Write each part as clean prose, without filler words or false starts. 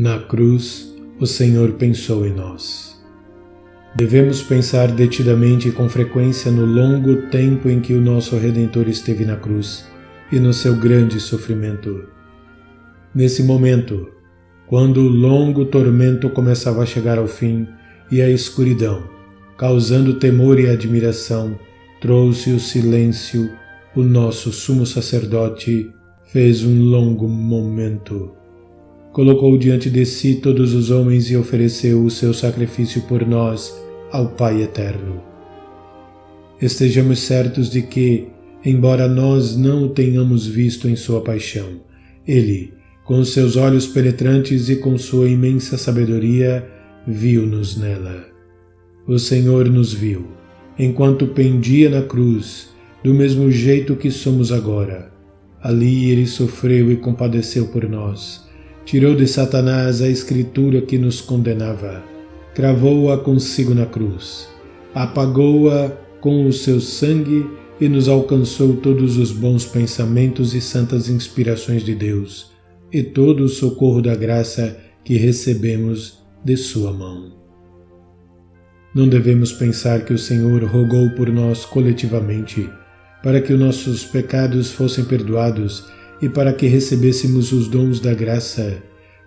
Na cruz, o Senhor pensou em nós. Devemos pensar detidamente e com frequência no longo tempo em que o nosso Redentor esteve na cruz e no seu grande sofrimento. Nesse momento, quando o longo tormento começava a chegar ao fim e a escuridão, causando temor e admiração, trouxe o silêncio, o nosso sumo sacerdote fez um longo momento. Colocou diante de si todos os homens e ofereceu o seu sacrifício por nós ao Pai Eterno. Estejamos certos de que, embora nós não o tenhamos visto em sua paixão, Ele, com seus olhos penetrantes e com sua imensa sabedoria, viu-nos nela. O Senhor nos viu, enquanto pendia na cruz, do mesmo jeito que somos agora. Ali Ele sofreu e compadeceu por nós. Tirou de Satanás a escritura que nos condenava, cravou-a consigo na cruz, apagou-a com o seu sangue e nos alcançou todos os bons pensamentos e santas inspirações de Deus, e todo o socorro da graça que recebemos de sua mão. Não devemos pensar que o Senhor rogou por nós coletivamente, para que os nossos pecados fossem perdoados e para que recebêssemos os dons da graça,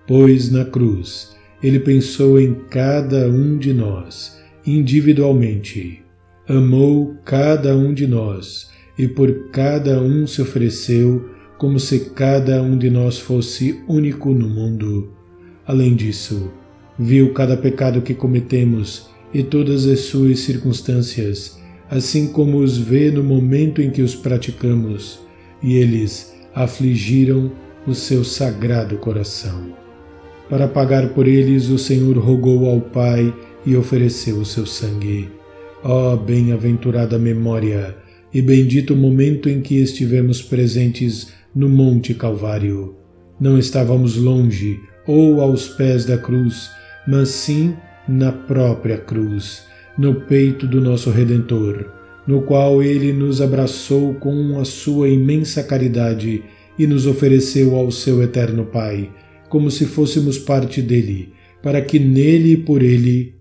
pois na cruz Ele pensou em cada um de nós, individualmente, amou cada um de nós e por cada um se ofereceu como se cada um de nós fosse único no mundo. Além disso, viu cada pecado que cometemos e todas as suas circunstâncias, assim como os vê no momento em que os praticamos, e eles afligiram o seu sagrado coração. Para pagar por eles, o Senhor rogou ao Pai e ofereceu o seu sangue. Ó, bem-aventurada memória e bendito momento em que estivemos presentes no Monte Calvário. Não estávamos longe ou aos pés da cruz, mas sim na própria cruz, no peito do nosso Redentor, no qual Ele nos abraçou com a sua imensa caridade e nos ofereceu ao seu eterno Pai, como se fôssemos parte dele, para que nele e por ele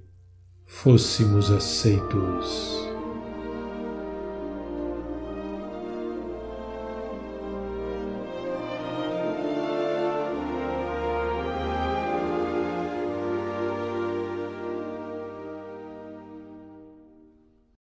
fôssemos aceitos.